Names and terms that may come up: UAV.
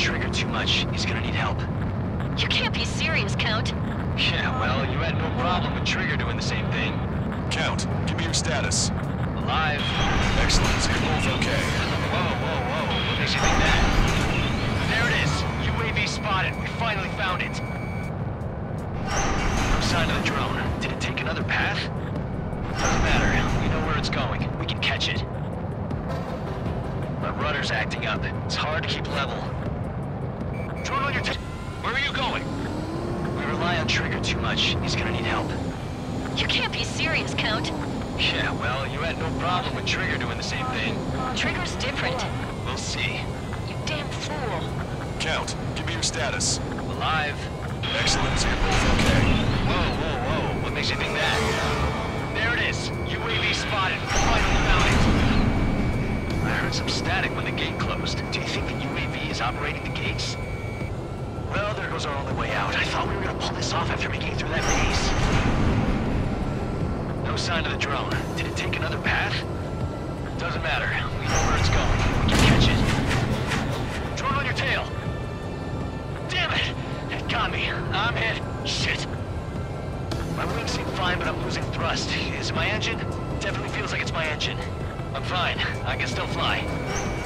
triggered too much. He's gonna need help. You can't be serious, Count. Yeah, well, you had no problem with Trigger doing the same thing. Count, give me your status. Alive. Excellent. You're both okay. Whoa. What makes you think that? There it is. UAV spotted. We finally found it. I'm signed to the drone. Did it take another path? Doesn't matter. We know where it's going. We can catch it. My rudder's acting up. It's hard to keep level. Drone on your tail. Where are you going? We rely on Trigger too much. He's gonna need help. You can't be serious, Count. Yeah, well, you had no problem with Trigger doing the same thing. Trigger's different. We'll see. You damn fool. Count, give me your status. Alive. Excellent, so you're both okay. Whoa. What makes you think that? There it is. UAV spotted. Finally found it. I heard some static when the gate closed. Do you think the UAV is operating the gates? Well, there goes our only way out. I thought we were gonna pull this off after we came through that maze. No sign of the drone. Did it take another path? Doesn't matter. We know where it's going. We can catch it. Drone on your tail! Damn it! It got me. I'm hit. Shit. My wings seem fine, but I'm losing thrust. Is it my engine? Definitely feels like it's my engine. I'm fine. I can still fly.